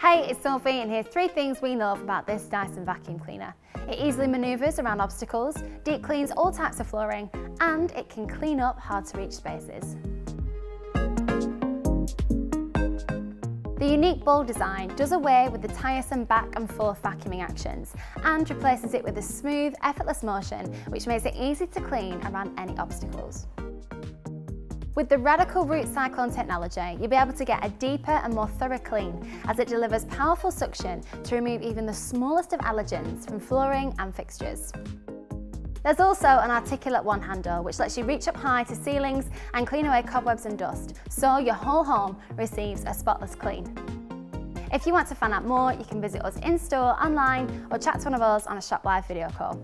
Hey, it's Sophie and here's three things we love about this Dyson vacuum cleaner. It easily manoeuvres around obstacles, deep cleans all types of flooring, and it can clean up hard to reach spaces. The unique bowl design does away with the tiresome back and forth vacuuming actions and replaces it with a smooth, effortless motion which makes it easy to clean around any obstacles. With the Radical Root Cyclone technology, you'll be able to get a deeper and more thorough clean as it delivers powerful suction to remove even the smallest of allergens from flooring and fixtures. There's also an articulate one handle which lets you reach up high to ceilings and clean away cobwebs and dust, so your whole home receives a spotless clean. If you want to find out more, you can visit us in store, online, or chat to one of us on a shop live video call.